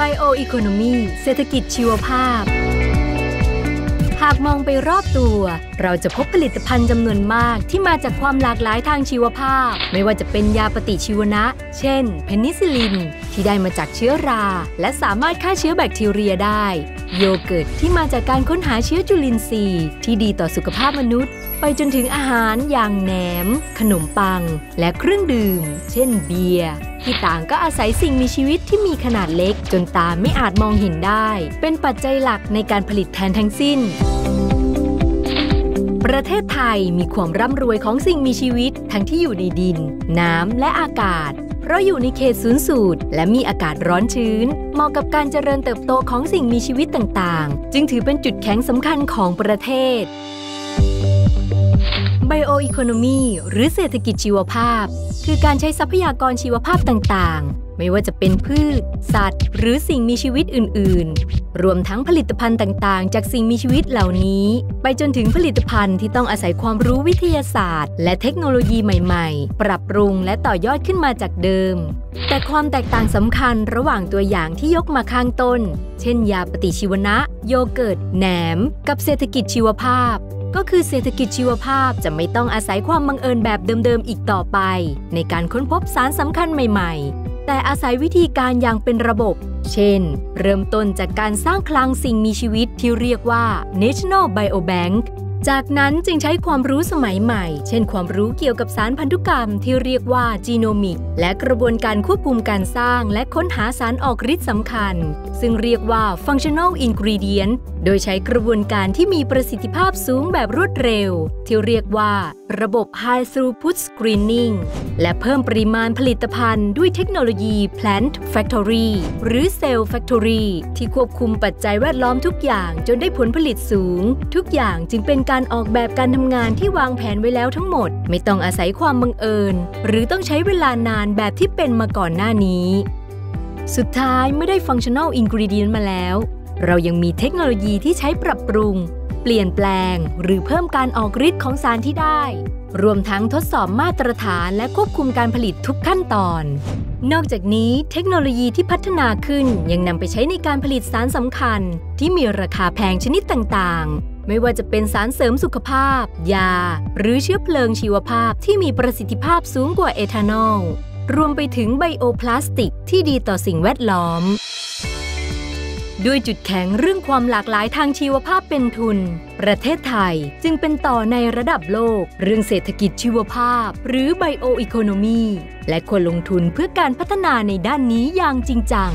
Bioeconomy เศรษฐกิจชีวภาพหากมองไปรอบตัวเราจะพบผลิตภัณฑ์จำนวนมากที่มาจากความหลากหลายทางชีวภาพไม่ว่าจะเป็นยาปฏิชีวนะเช่นเพนิซิลินที่ได้มาจากเชื้อราและสามารถฆ่าเชื้อแบคทีเรียได้โยเกิร์ตที่มาจากการค้นหาเชื้อจุลินทรีย์ที่ดีต่อสุขภาพมนุษย์ไปจนถึงอาหารอย่างแหนมขนมปังและเครื่องดื่มเช่นเบียร์ที่ต่างก็อาศัยสิ่งมีชีวิตที่มีขนาดเล็กจนตาไม่อาจมองเห็นได้เป็นปัจจัยหลักในการผลิตแทนทั้งสิ้นประเทศไทยมีความร่ำรวยของสิ่งมีชีวิตทั้งที่อยู่ในดินน้ำและอากาศเพราะอยู่ในเขตศูนย์สูตรและมีอากาศร้อนชื้นเหมาะกับการเจริญเติบโตของสิ่งมีชีวิตต่างๆจึงถือเป็นจุดแข็งสำคัญของประเทศBioeconomy หรือเศรษฐกิจชีวภาพคือการใช้ทรัพยากรชีวภาพต่างๆไม่ว่าจะเป็นพืชสัตว์หรือสิ่งมีชีวิตอื่นๆรวมทั้งผลิตภัณฑ์ต่างๆจากสิ่งมีชีวิตเหล่านี้ไปจนถึงผลิตภัณฑ์ที่ต้องอาศัยความรู้วิทยาศาสตร์และเทคโนโลยีใหม่ๆปรับปรุงและต่อยอดขึ้นมาจากเดิมแต่ความแตกต่างสำคัญระหว่างตัวอย่างที่ยกมาข้างต้นเช่นยาปฏิชีวนะโยเกิร์ตแหนมกับเศรษฐกิจชีวภาพก็คือเศรษฐกิจชีวภาพจะไม่ต้องอาศัยความบังเอิญแบบเดิมๆอีกต่อไปในการค้นพบสารสำคัญใหม่ๆแต่อาศัยวิธีการอย่างเป็นระบบเช่นเริ่มต้นจากการสร้างคลังสิ่งมีชีวิตที่เรียกว่า National BioBank จากนั้นจึงใช้ความรู้สมัยใหม่เช่นความรู้เกี่ยวกับสารพันธุกรรมที่เรียกว่า Genomics และกระบวนการควบคุมการสร้างและค้นหาสารออกฤทธิ์สำคัญซึ่งเรียกว่า Functional Ingredientโดยใช้กระบวนการที่มีประสิทธิภาพสูงแบบรวดเร็วที่เรียกว่าระบบ High Throughput Screening และเพิ่มปริมาณผลิตภัณฑ์ด้วยเทคโนโลยี Plant Factory หรือ Cell Factory ที่ควบคุมปัจจัยแวดล้อมทุกอย่างจนได้ผลผลิตสูงทุกอย่างจึงเป็นการออกแบบการทำงานที่วางแผนไว้แล้วทั้งหมดไม่ต้องอาศัยความบังเอิญหรือต้องใช้เวลานานแบบที่เป็นมาก่อนหน้านี้สุดท้ายไม่ได้ Functional Ingredient มาแล้วเรายังมีเทคโนโลยีที่ใช้ปรับปรุงเปลี่ยนแปลงหรือเพิ่มการออกฤทธิ์ของสารที่ได้รวมทั้งทดสอบมาตรฐานและควบคุมการผลิตทุกขั้นตอนนอกจากนี้เทคโนโลยีที่พัฒนาขึ้นยังนำไปใช้ในการผลิตสารสำคัญที่มีราคาแพงชนิดต่างๆไม่ว่าจะเป็นสารเสริมสุขภาพยาหรือเชื้อเพลิงชีวภาพที่มีประสิทธิภาพสูงกว่าเอทานอลรวมไปถึงไบโอพลาสติกที่ดีต่อสิ่งแวดล้อมด้วยจุดแข็งเรื่องความหลากหลายทางชีวภาพเป็นทุนประเทศไทยจึงเป็นต่อในระดับโลกเรื่องเศรษฐกิจชีวภาพหรือ Bioeconomy และควรลงทุนเพื่อการพัฒนาในด้านนี้อย่างจริงจัง